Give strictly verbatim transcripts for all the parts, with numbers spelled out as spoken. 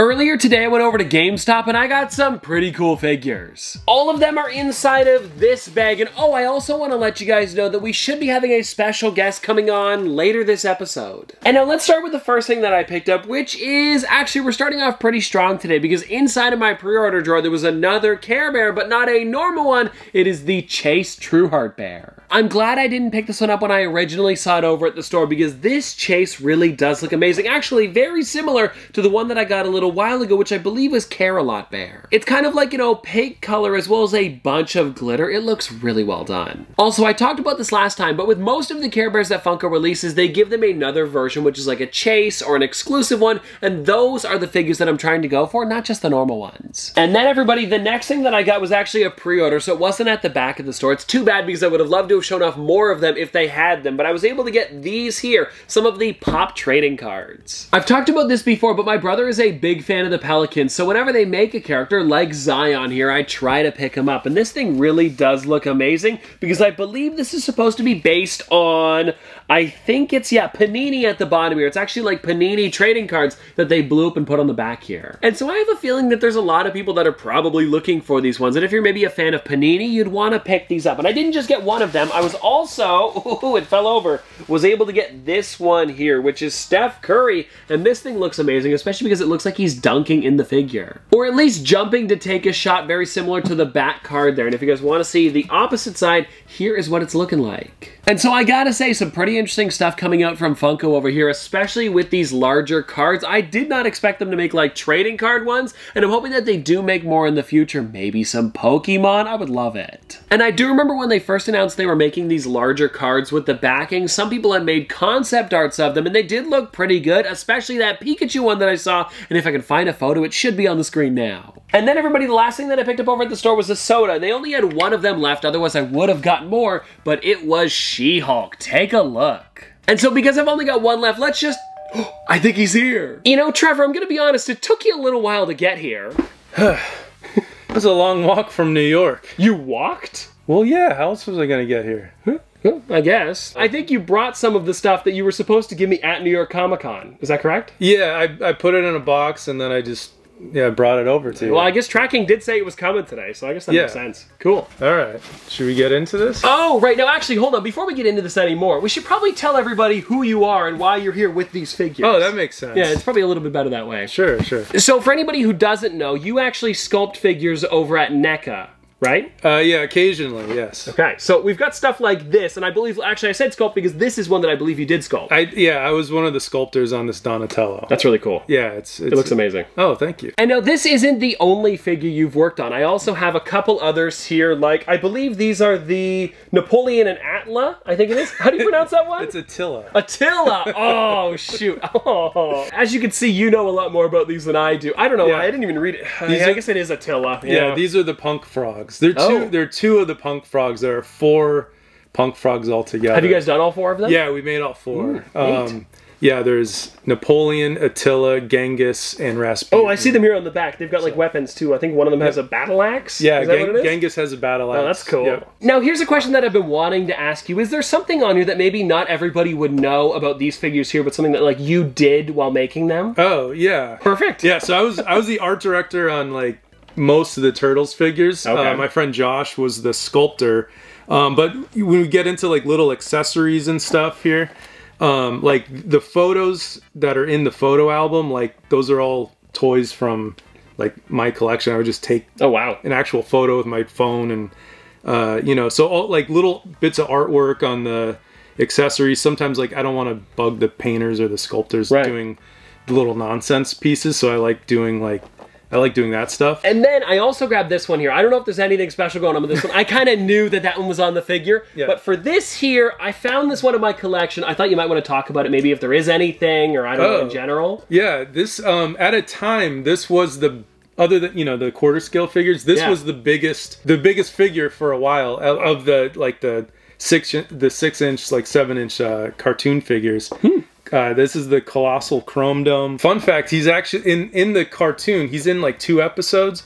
Earlier today I went over to GameStop and I got some pretty cool figures. All of them are inside of this bag, and oh, I also want to let you guys know that we should be having a special guest coming on later this episode. And now let's start with the first thing that I picked up, which is, actually we're starting off pretty strong today because inside of my pre-order drawer there was another Care Bear, but not a normal one. It is the Chase True Heart Bear. I'm glad I didn't pick this one up when I originally saw it over at the store because this Chase really does look amazing. Actually very similar to the one that I got a little while ago, which I believe was Care-A-Lot Bear. It's kind of like an opaque color as well as a bunch of glitter. It looks really well done. Also, I talked about this last time, but with most of the Care Bears that Funko releases, they give them another version, which is like a chase or an exclusive one, and those are the figures that I'm trying to go for, not just the normal ones. And then everybody, the next thing that I got was actually a pre-order, so it wasn't at the back of the store. It's too bad because I would have loved to have shown off more of them if they had them, but I was able to get these here, some of the pop trading cards. I've talked about this before, but my brother is a big fan of the Pelicans, so whenever they make a character like Zion here, I try to pick him up, and this thing really does look amazing because I believe this is supposed to be based on, I think it's, yeah, Panini at the bottom here. It's actually like Panini trading cards that they blew up and put on the back here. And so I have a feeling that there's a lot of people that are probably looking for these ones, and if you're maybe a fan of Panini, you'd want to pick these up. And I didn't just get one of them, I was also, ooh, it fell over, was able to get this one here, which is Steph Curry, and this thing looks amazing, especially because it looks like he's dunking in the figure, or at least jumping to take a shot, very similar to the back card there. And if you guys want to see the opposite side, here is what it's looking like. And so I gotta say, some pretty interesting stuff coming out from Funko over here, especially with these larger cards. I did not expect them to make like trading card ones, and I'm hoping that they do make more in the future, maybe some Pokemon. I would love it. And I do remember when they first announced they were making these larger cards with the backing, some people had made concept arts of them, and they did look pretty good, especially that Pikachu one that I saw. And if I can find a photo, it should be on the screen now. And then everybody, the last thing that I picked up over at the store was a soda. They only had one of them left, otherwise I would have gotten more, but it was She-Hulk. Take a look. And so because I've only got one left, let's just, I think he's here. You know, Trevor, I'm gonna be honest, it took you a little while to get here. It was a long walk from New York. You walked? Well, yeah, how else was I gonna get here? Huh? Well, I guess. I think you brought some of the stuff that you were supposed to give me at New York Comic Con. Is that correct? Yeah, I, I put it in a box and then I just, yeah, I brought it over to you. Well, I guess tracking did say it was coming today, so I guess that yeah. makes sense. Cool. All right. Should we get into this? Oh, right. Now, actually, hold on. Before we get into this anymore, we should probably tell everybody who you are and why you're here with these figures. Oh, that makes sense. Yeah, it's probably a little bit better that way. Sure, sure. So for anybody who doesn't know, you actually sculpt figures over at NECA. Right? Uh, yeah, occasionally, yes. Okay, so we've got stuff like this, and I believe, actually I said sculpt because this is one that I believe you did sculpt. I, yeah, I was one of the sculptors on this Donatello. That's really cool. Yeah, it's, it's... It looks amazing. Oh, thank you. And now this isn't the only figure you've worked on. I also have a couple others here, like, I believe these are the Napoleon and Attila, I think it is. How do you pronounce that one? It's Attila. Attila! Oh, shoot. Oh. As you can see, you know a lot more about these than I do. I don't know, yeah. I didn't even read it. These I guess are, it is Attila. Yeah, yeah, these are the Punk Frogs. There are, oh. two, there are two of the Punk Frogs. There are four Punk Frogs altogether. Have you guys done all four of them? Yeah, we made all four. Ooh, um, yeah, there's Napoleon, Attila, Genghis, and Raspbian. Oh, I see them here on the back. They've got like so. weapons too. I think one of them has a battle axe. Yeah, Is that Gen what it is? Genghis has a battle axe. Oh, that's cool. Yep. Now, here's a question that I've been wanting to ask you. Is there something on here that maybe not everybody would know about these figures here, but something that like you did while making them? Oh, yeah. Perfect. Yeah, so I was I was the art director on like most of the Turtles figures. Okay. Uh, my friend Josh was the sculptor, um, but when we get into like little accessories and stuff here, um, like the photos that are in the photo album, like those are all toys from like my collection. I would just take oh wow an actual photo with my phone, and uh, you know, so all like little bits of artwork on the accessories. Sometimes like I don't want to bug the painters or the sculptors right. doing little nonsense pieces, so I like doing like I like doing that stuff. And then I also grabbed this one here. I don't know if there's anything special going on with this one. I kind of knew that that one was on the figure. Yeah. But for this here, I found this one in my collection. I thought you might want to talk about it, maybe if there is anything, or I don't oh. know in general. Yeah, this, um, at a time, this was the, other than, you know, the quarter scale figures, this yeah. was the biggest, the biggest figure for a while of the, like the six, the six inch, like seven inch uh, cartoon figures. Hmm. Uh, this is the Colossal Chromedome. Fun fact, he's actually, in, in the cartoon, he's in like two episodes,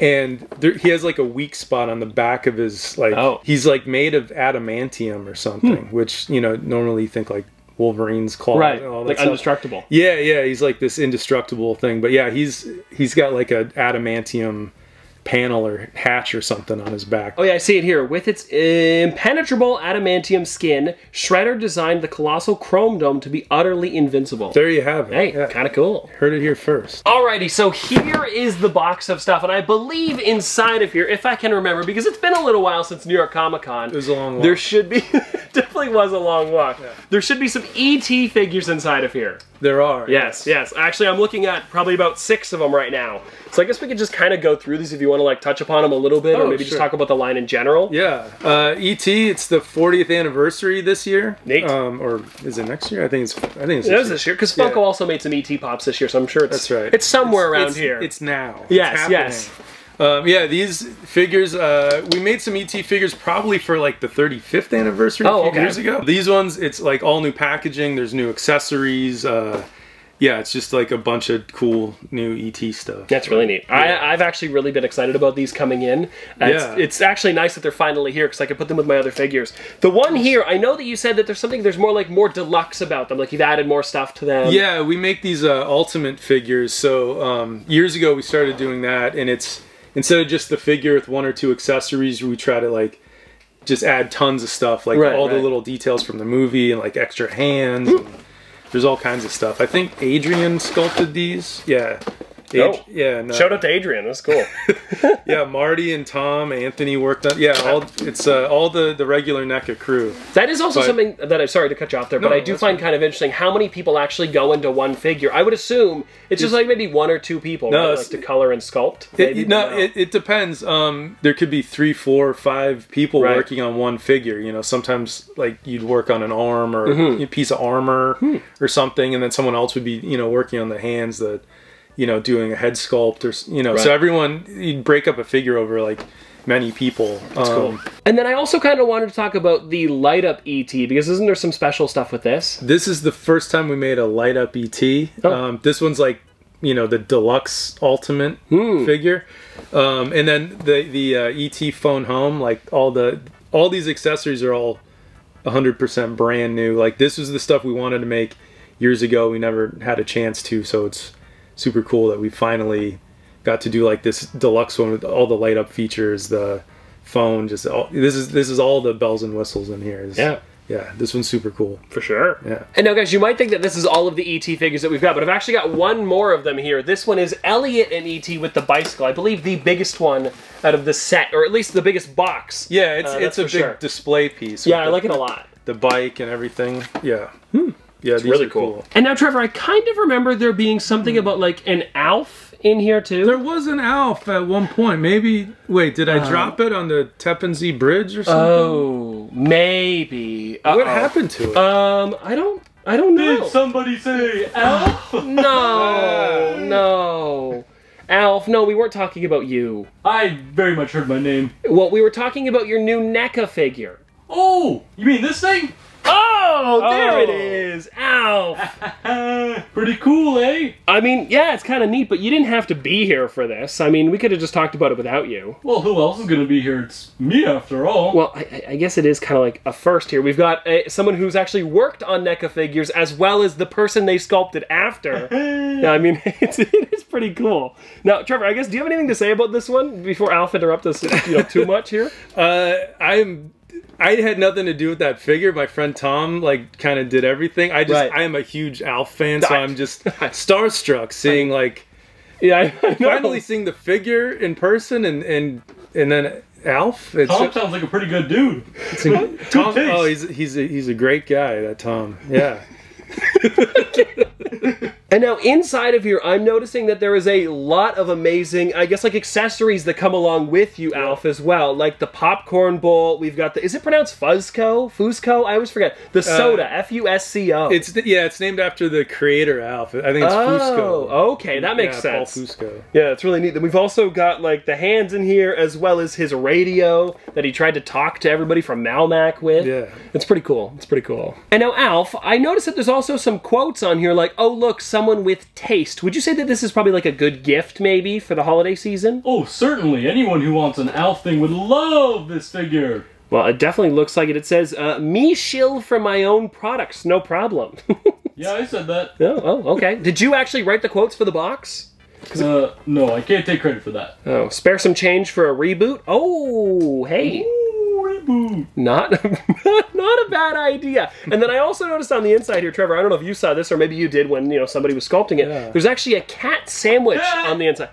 and there, he has like a weak spot on the back of his, like, oh. he's like made of adamantium or something, hmm. which, you know, normally you think like, Wolverine's claws, right, and all that, like, stuff. Indestructible. Yeah, yeah, he's like this indestructible thing. But yeah, he's he's got like an adamantium panel or hatch or something on his back. Oh yeah, I see it here. With its impenetrable adamantium skin, Shredder designed the Colossal Chromedome to be utterly invincible. There you have it. Hey, yeah. Kind of cool. Heard it here first. Alrighty, so here is the box of stuff, and I believe inside of here, if I can remember, because it's been a little while since New York Comic Con. It was a long walk. There should be, definitely was a long walk. Yeah. There should be some E T figures inside of here. There are. Yes, yes, yes. Actually, I'm looking at probably about six of them right now. So I guess we could just kind of go through these if you want to like touch upon them a little bit, oh, or maybe sure. just talk about the line in general. Yeah. Uh, E T, it's the fortieth anniversary this year. Neat. Um, or is it next year? I think it's I think it's it this, this year. Because Funko yeah. also made some E T Pops this year, so I'm sure it's, That's right. it's somewhere it's, around it's, here. It's now. Yes, it's yes. Um, yeah, these figures, uh, we made some E T figures probably for like the thirty-fifth anniversary oh, a few okay. years ago. These ones, it's like all new packaging, there's new accessories, uh, yeah, it's just like a bunch of cool new E T stuff. That's really neat. Yeah. I, I've actually really been excited about these coming in. Uh, yeah. It's, it's actually nice that they're finally here because I could put them with my other figures. The one here, I know that you said that there's something, there's more like more deluxe about them, like you've added more stuff to them. Yeah, we make these uh, ultimate figures, so um, years ago we started doing that, and it's instead of just the figure with one or two accessories, we try to like just add tons of stuff, like right, all right. the little details from the movie and like extra hands. And there's all kinds of stuff. I think Adrian sculpted these. Yeah. Ad oh. Yeah. No. Shout out to Adrian. That's cool. Yeah, Marty and Tom, Anthony worked on. Yeah, all it's uh, all the the regular N E C A crew. That is also but, something that I'm sorry to cut you off there, no, but I do find right. kind of interesting how many people actually go into one figure. I would assume it's just it's, like maybe one or two people no, right? like to color and sculpt. It, no, no. It, it depends. Um, there could be three, four, five people right. working on one figure. You know, sometimes like you'd work on an arm or mm-hmm. a piece of armor hmm. or something, and then someone else would be you know working on the hands that. You know, doing a head sculpt or, you know, right. so everyone, you'd break up a figure over like many people. That's um, cool. And then I also kind of wanted to talk about the light up E T because isn't there some special stuff with this? This is the first time we made a light up E T. Oh. Um, this one's like, you know, the deluxe ultimate hmm. figure. Um, and then the, the uh, E T phone home, like all the, all these accessories are all one hundred percent brand new. Like this is the stuff we wanted to make years ago. We never had a chance to, so it's super cool that we finally got to do like this deluxe one with all the light up features, the phone, just all, this is this is all the bells and whistles in here. It's, yeah. Yeah, this one's super cool. For sure. Yeah. And now guys, you might think that this is all of the E T figures that we've got, but I've actually got one more of them here. This one is Elliot and E T with the bicycle. I believe the biggest one out of the set, or at least the biggest box. Yeah, it's, uh, it's a big sure. display piece. Yeah, I the, like it a lot. The bike and everything. Yeah. Hmm. Yeah, it's really cool. cool. And now, Trevor, I kind of remember there being something about like an Alf in here too. There was an Alf at one point. Maybe. Wait, did I uh, drop it on the Tappan Zee Bridge or something? Oh, maybe. Uh-oh. What happened to it? Um, I don't. I don't know. Did somebody say Alf? No, no. Alf, no, we weren't talking about you. I very much heard my name. Well, we were talking about your new N E C A figure. Oh, you mean this thing? Oh, there oh. it is! Ow! Pretty cool, eh? I mean, yeah, it's kind of neat, but you didn't have to be here for this. I mean, we could have just talked about it without you. Well, who else is going to be here? It's me, after all. Well, I, I guess it is kind of like a first here. We've got a, someone who's actually worked on N E C A figures as well as the person they sculpted after. Yeah, I mean, it's, it is pretty cool. Now, Trevor, I guess, do you have anything to say about this one before Alf interrupts us you know, too much here? Uh, I'm... I had nothing to do with that figure. My friend Tom, like, kind of did everything. I just, right. I am a huge Alf fan, so I'm just starstruck seeing, like, yeah, I finally seeing the figure in person, and and and then Alf. It's Tom just, sounds like a pretty good dude. It's a, good Tom, taste. Oh, he's he's a, he's a great guy, that Tom. Yeah. And now inside of here, I'm noticing that there is a lot of amazing, I guess, like accessories that come along with you, yeah. Alf, as well. Like the popcorn bowl. We've got the, is it pronounced Fusco? Fusco? I always forget. The soda, uh, F U S C O. It's the, yeah, it's named after the creator, Alf. I think it's oh, Fusco. Oh, okay. That makes yeah, sense. Paul Fusco. Yeah, it's really neat. Then we've also got like the hands in here, as well as his radio that he tried to talk to everybody from Malmac with. Yeah. It's pretty cool. It's pretty cool. And now, Alf, I noticed that there's also some quotes on here like, oh, look, some Someone with taste. Would you say that this is probably like a good gift maybe for the holiday season? Oh, certainly. Anyone who wants an Alf thing would love this figure. Well, it definitely looks like it. It says, uh, me shill for my own products, no problem. Yeah, I said that. Oh, oh, okay. Did you actually write the quotes for the box? Uh, no, I can't take credit for that. Oh, spare some change for a reboot? Oh, hey. Ooh, reboot. Not, not a bad idea. And then I also noticed on the inside here, Trevor, I don't know if you saw this or maybe you did when, you know, somebody was sculpting it. Yeah. There's actually a cat sandwich yeah. on the inside.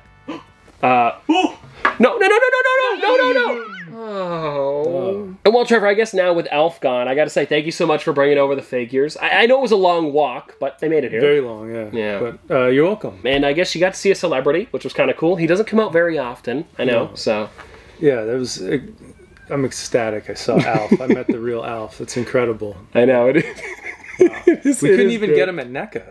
Uh, oh. No, no, no, no, no, no, no, no, no. Oh. oh. And well, Trevor, I guess now with Alf gone, I gotta say thank you so much for bringing over the figures. I, I know it was a long walk, but they made it here. Very long, yeah. Yeah. But uh, you're welcome. And I guess you got to see a celebrity, which was kind of cool. He doesn't come out very often, I know, no. so. Yeah, that was... It, I'm ecstatic I saw Alf. I met the real Alf. It's incredible. I know. It is. Wow. it is we it couldn't is even good. get him at NECA.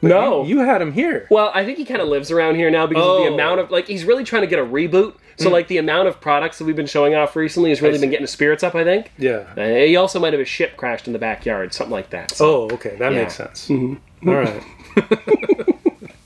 But no. You, you had him here. Well, I think he kind of lives around here now because oh. of the amount of... Like, he's really trying to get a reboot. So, mm. like, the amount of products that we've been showing off recently has really been getting his spirits up, I think. Yeah. Uh, he also might have a ship crashed in the backyard, something like that. So. Oh, okay. That yeah. makes sense. Mm-hmm. All right.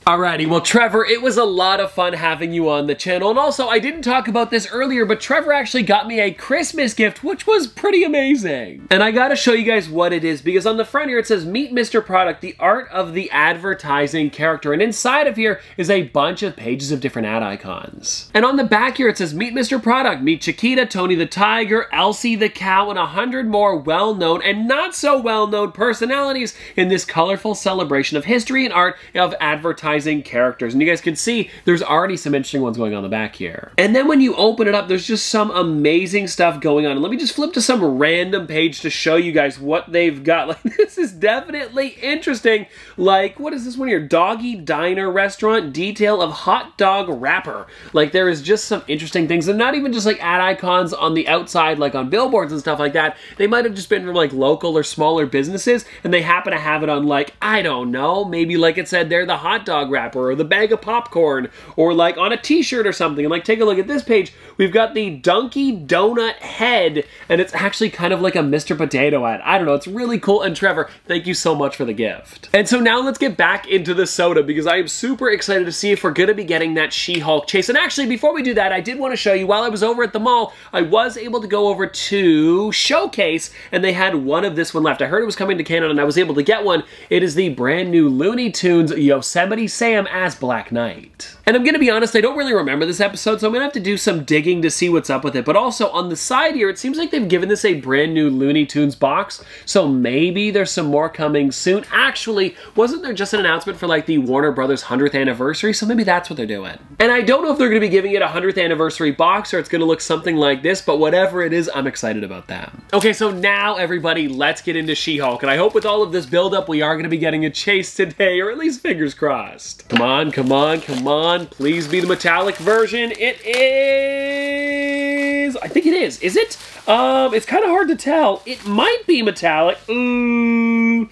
Alrighty, well Trevor, it was a lot of fun having you on the channel, and also I didn't talk about this earlier, but Trevor actually got me a Christmas gift, which was pretty amazing. And I gotta show you guys what it is, because on the front here it says, Meet Mister Product, the art of the advertising character, and inside of here is a bunch of pages of different ad icons. And on the back here it says, Meet Mister Product, meet Chiquita, Tony the Tiger, Elsie the Cow, and a hundred more well-known and not so well-known personalities in this colorful celebration of history and art of advertising characters. And you guys can see there's already some interesting ones going on the back here. And then when you open it up, there's just some amazing stuff going on. And let me just flip to some random page to show you guys what they've got. Like, this is definitely interesting. Like, what is this one here? Doggy Diner Restaurant, detail of hot dog wrapper. Like, there is just some interesting things. And not even just like ad icons on the outside, like on billboards and stuff like that. They might have just been from like local or smaller businesses, and they happen to have it on like, I don't know, maybe like it said, they're the hot dog wrapper or the bag of popcorn or like on a t-shirt or something. And like, take a look at this page, we've got the Dunkin' Donut head, and it's actually kind of like a Mister Potato ad. I don't know, it's really cool. And Trevor, thank you so much for the gift. And so now let's get back into the soda, because I am super excited to see if we're gonna be getting that She-Hulk chase. And actually, before we do that, I did want to show you, while I was over at the mall, I was able to go over to Showcase, and they had one of this one left. I heard it was coming to Canada, and I was able to get one. It is the brand new Looney Tunes Yosemite Sam as Black Knight. And I'm gonna be honest, I don't really remember this episode, so I'm gonna have to do some digging to see what's up with it. But also on the side here, it seems like they've given this a brand new Looney Tunes box, so maybe there's some more coming soon. Actually, wasn't there just an announcement for like the Warner Brothers hundredth anniversary? So maybe that's what they're doing. And I don't know if they're gonna be giving it a hundredth anniversary box or it's gonna look something like this, but whatever it is, I'm excited about that. Okay, so now everybody, let's get into She-Hulk. And I hope with all of this buildup, we are gonna be getting a chase today, or at least fingers crossed. Come on, come on, come on. Please be the metallic version. It is... I think it is. Is it? Um, it's kind of hard to tell. It might be metallic. Ooh...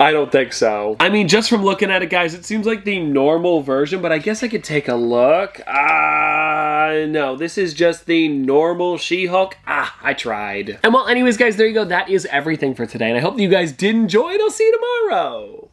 I don't think so. I mean, just from looking at it, guys, it seems like the normal version, but I guess I could take a look. Ah, uh, no, this is just the normal She-Hulk. Ah, I tried. And well, anyways, guys, there you go. That is everything for today, and I hope that you guys did enjoy, and I'll see you tomorrow.